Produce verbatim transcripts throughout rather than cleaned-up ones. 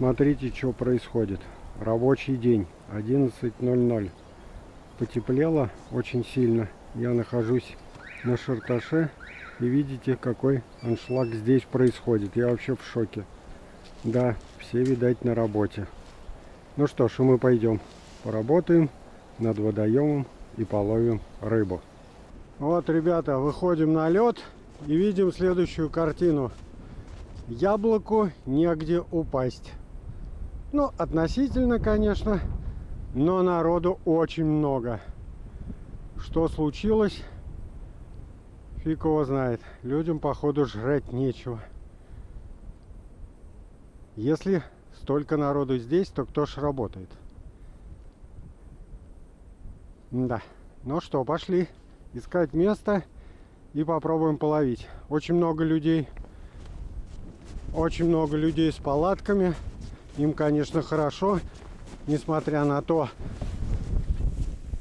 Смотрите, что происходит. Рабочий день, одиннадцать ноль ноль. Потеплело очень сильно. Я нахожусь на Шарташе. И видите, какой аншлаг здесь происходит. Я вообще в шоке. Да, все, видать, на работе. Ну что ж, и мы пойдем поработаем над водоемом и половим рыбу. Вот, ребята, выходим на лед и видим следующую картину. Яблоку негде упасть. Ну, относительно, конечно, но народу очень много. Что случилось? Фиг его знает. Людям, походу, жрать нечего. Если столько народу здесь, то кто ж работает? Да. Ну что, пошли искать место и попробуем половить. Очень много людей. Очень много людей с палатками. Им, конечно, хорошо, несмотря на то...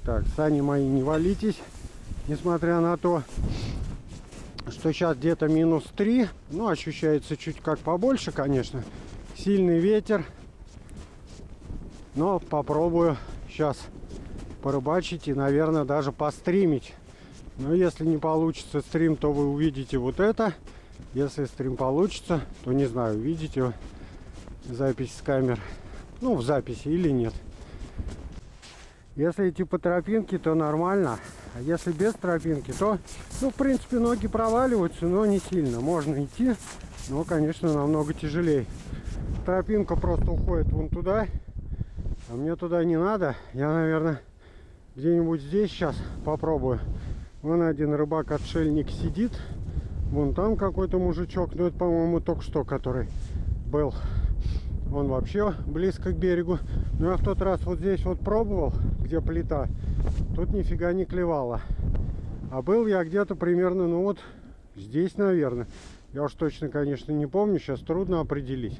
Так, сани мои, не валитесь. Несмотря на то... что сейчас где-то минус три, ну, ощущается чуть как побольше, конечно. Сильный ветер. Но попробую сейчас порыбачить и, наверное, даже постримить. Но если не получится стрим, то вы увидите вот это. Если стрим получится, то, не знаю, увидите запись с камер. Ну, в записи или нет. Если идти по тропинке, то нормально. А если без тропинки, то, ну, в принципе, ноги проваливаются, но не сильно. Можно идти, но, конечно, намного тяжелее. Тропинка просто уходит вон туда. А мне туда не надо. Я, наверное, где-нибудь здесь сейчас попробую. Вон один рыбак-отшельник сидит. Вон там какой-то мужичок. Ну, это, по-моему, только что, который был. Он вообще близко к берегу. Но я в тот раз вот здесь вот пробовал, где плита. Тут нифига не клевало. А был я где-то примерно, ну вот, здесь, наверное. Я уж точно, конечно, не помню. Сейчас трудно определить.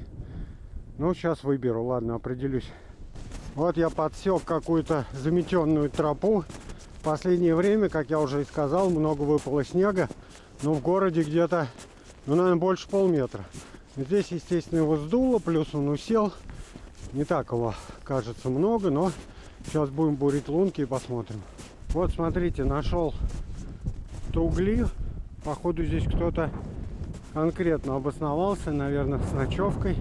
Ну, сейчас выберу. Ладно, определюсь. Вот я подсек какую-то заметенную тропу. В последнее время, как я уже и сказал, много выпало снега. Но в городе где-то, ну, наверное, больше полметра. Здесь, естественно, его сдуло. Плюс он усел. Не так его, кажется, много, но... Сейчас будем бурить лунки и посмотрим. Вот, смотрите, нашел угли. Походу, здесь кто-то конкретно обосновался, наверное, с ночевкой.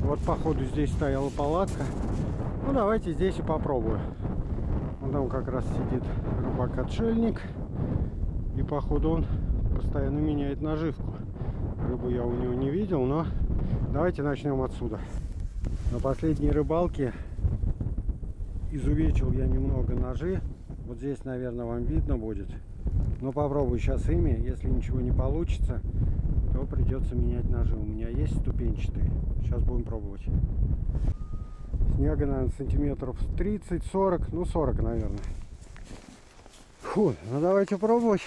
Вот, походу, здесь стояла палатка. Ну, давайте здесь и попробую. Вон там как раз сидит рыбак-отшельник. И, походу, он постоянно меняет наживку. Рыбу я у него не видел, но давайте начнем отсюда. На последней рыбалке... изувечил я немного ножи. Вот здесь, наверное, вам видно будет. Но попробую сейчас ими. Если ничего не получится, то придется менять ножи. У меня есть ступенчатые. Сейчас будем пробовать. Снега, наверное, сантиметров тридцать-сорок. Ну, сорок, наверное. Фу, ну давайте пробовать.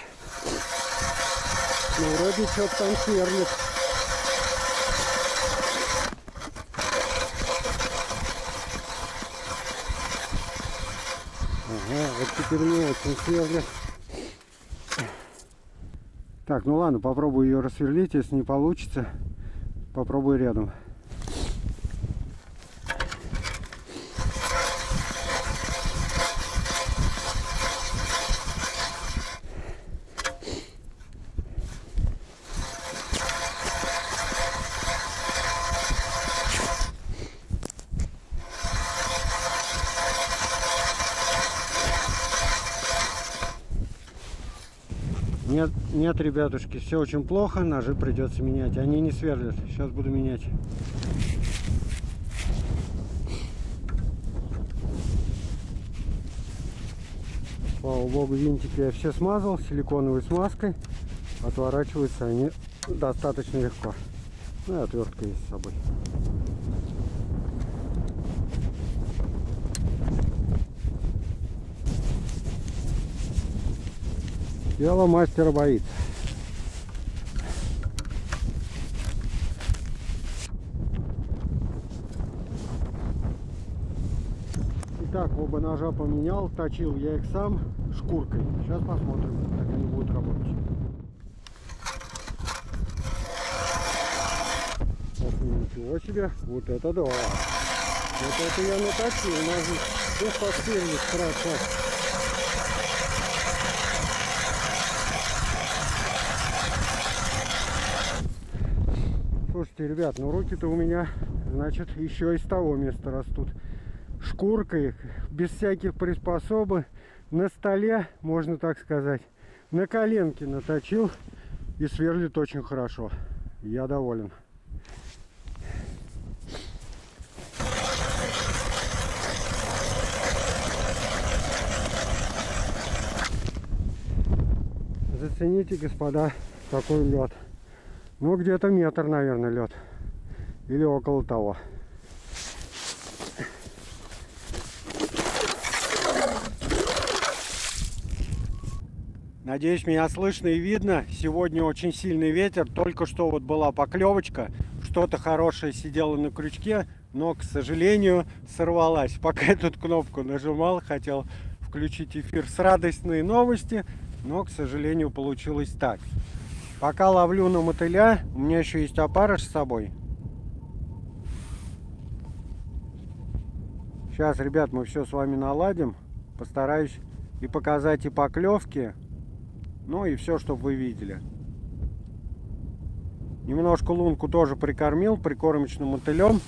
Ну, вроде что-то там сверлит. Вот теперь мне очень сверлит. Так, ну ладно, попробую ее рассверлить. Если не получится, попробую рядом. Нет, нет, ребятушки, все очень плохо, ножи придется менять. Они не сверлят. Сейчас буду менять. Слава богу, винтики я все смазал силиконовой смазкой. Отворачиваются они достаточно легко. Ну и отвертка есть с собой. Дело мастера боится. Итак, оба ножа поменял. Точил я их сам шкуркой. Сейчас посмотрим, как они будут работать. Сейчас Ничего себе, вот это да. Вот это я на такси, у нас же все подсельник страшно. Слушайте, ребят, ну руки-то у меня, значит, еще из того места растут. Шкуркой, без всяких приспособы, на столе, можно так сказать, на коленке наточил, и сверлит очень хорошо. Я доволен. Зацените, господа, такой лед. Ну, где-то метр, наверное, лед. Или около того. Надеюсь, меня слышно и видно. Сегодня очень сильный ветер. Только что вот была поклевочка. Что-то хорошее сидело на крючке, но, к сожалению, сорвалась. Пока я тут кнопку нажимал, хотел включить эфир с радостной новости, но, к сожалению, получилось так. Пока ловлю на мотыля, у меня еще есть опарыш с собой. Сейчас, ребят, мы все с вами наладим. Постараюсь и показать и поклевки. Ну и все, чтобы вы видели. Немножко лунку тоже прикормил прикормочным мотылем.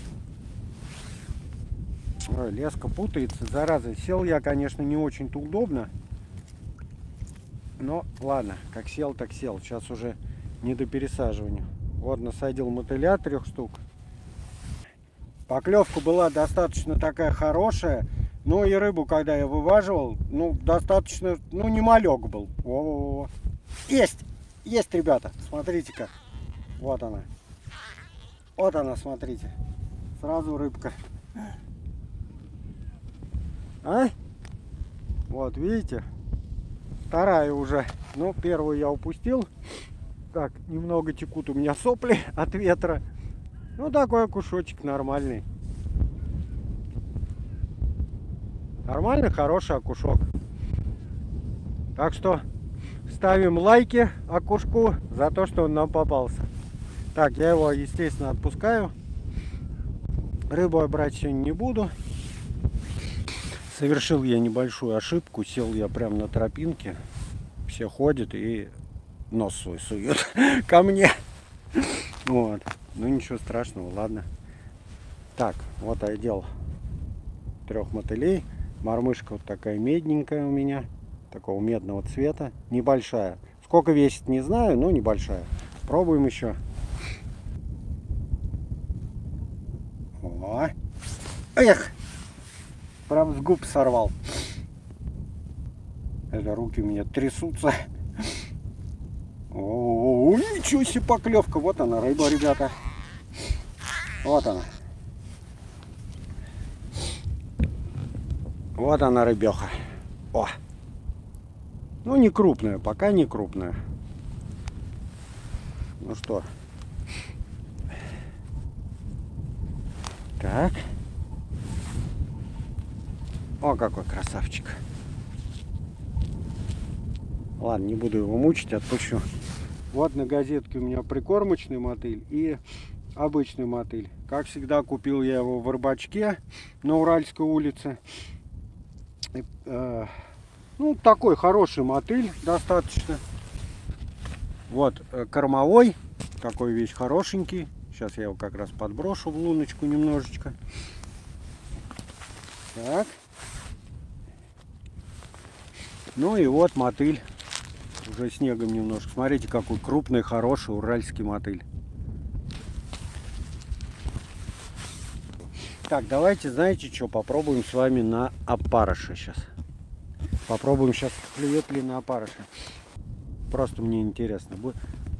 Ой, леска путается, зараза. Сел я, конечно, не очень-то удобно. Но ладно, как сел, так сел. Сейчас уже не до пересаживания. Вот насадил мотыля трех штук. Поклевка была достаточно такая хорошая. Ну и рыбу, когда я вываживал, ну, достаточно, ну, не малек был. Во-во-во. Есть! Есть, ребята! Смотрите-ка. Вот она. Вот она, смотрите. Сразу рыбка. А? Вот, видите? Вторая уже. Ну, первую я упустил. Так, немного текут у меня сопли от ветра. Ну, такой окушочек нормальный. Нормально, хороший окушок. Так что ставим лайки окушку за то, что он нам попался. Так, я его, естественно, отпускаю. Рыбу я брать сегодня не буду. Совершил я небольшую ошибку. Сел я прямо на тропинке. Все ходят и нос свой суют ко мне. Вот. Ну ничего страшного, ладно. Так, вот одел трех мотылей. Мормышка вот такая медненькая у меня, такого медного цвета, небольшая. Сколько весит, не знаю, но небольшая. Пробуем еще. О! Эх! Прям с губ сорвал. Это руки у меня трясутся. О, ничего себе поклевка! Вот она, рыба, ребята. Вот она. Вот она, рыбеха. О! Ну, не крупная, пока не крупная. Ну что. Так. О, какой красавчик. Ладно, не буду его мучить, отпущу. Вот на газетке у меня прикормочный мотыль и обычный мотыль. Как всегда, купил я его в Рыбачке на Уральской улице. Ну, такой хороший мотыль достаточно. Вот кормовой. Такой весь хорошенький. Сейчас я его как раз подброшу в луночку немножечко. Так. Ну и вот мотыль. Уже снегом немножко. Смотрите, какой крупный, хороший уральский мотыль. Так, давайте, знаете что, попробуем с вами на опарыша сейчас. Попробуем сейчас, клюет ли на опарыша. Просто мне интересно.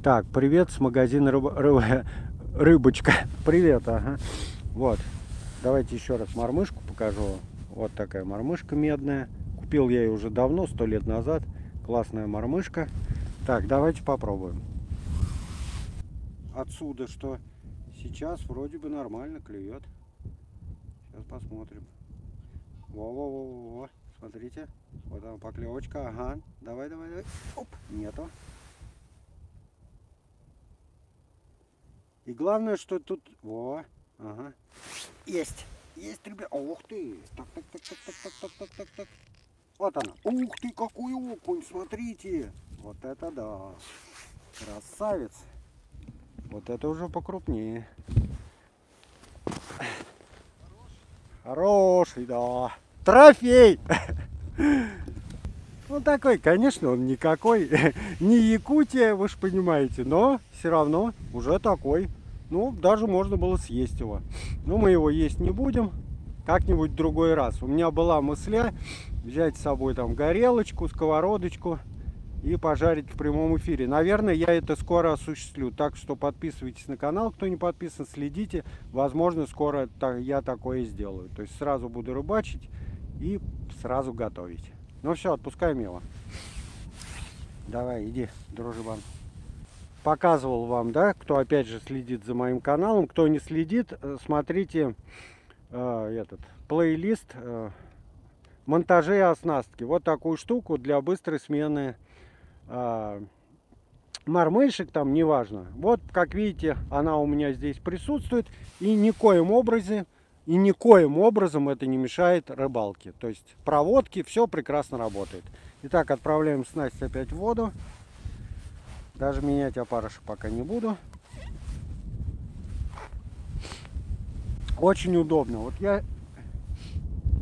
Так, привет с магазина рыба, рыба, Рыбочка. Привет, ага. Вот, давайте еще раз мормышку покажу. Вот такая мормышка медная. Купил я ее уже давно, сто лет назад. Классная мормышка. Так, давайте попробуем. Отсюда, что сейчас вроде бы нормально клюет. Сейчас посмотрим. Во-во-во-во. Смотрите. Вот она поклевочка. Ага. Давай, давай, давай. Оп. Нету. И главное, что тут... Во. Ага. Есть. Есть, ребят. Ух ты. Так, так, так, так, так, так, так, так, так. Вот она. Ух ты, какой окунь, смотрите. Вот это да. Красавец. Вот это уже покрупнее. Хороший, да. Трофей. Ну такой, конечно, он никакой, не Якутия, вы же понимаете, но все равно уже такой. Ну, даже можно было съесть его. Но мы его есть не будем, как-нибудь в другой раз. У меня была мысля взять с собой там горелочку, сковородочку и пожарить в прямом эфире. Наверное, я это скоро осуществлю. Так что подписывайтесь на канал, кто не подписан, следите. Возможно, скоро я такое сделаю. То есть сразу буду рыбачить и сразу готовить. Ну все, отпускаем его. Давай, иди, дружбан. Показывал вам, да, кто опять же следит за моим каналом. Кто не следит, смотрите э, этот плейлист э, монтажей и оснастки. Вот такую штуку для быстрой смены э, мормышек, там, неважно. Вот, как видите, она у меня здесь присутствует. И никоим образом... И никоим образом это не мешает рыбалке. То есть проводки, все прекрасно работает. Итак, отправляем снасть опять в воду. Даже менять опарыши пока не буду. Очень удобно. Вот я,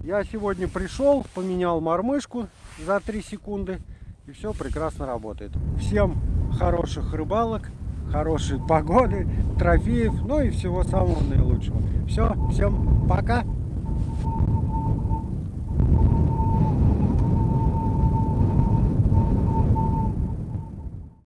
я сегодня пришел, поменял мормышку за три секунды. И все прекрасно работает. Всем хороших рыбалок, хорошей погоды, трофеев, ну и всего самого наилучшего. Все, всем пока!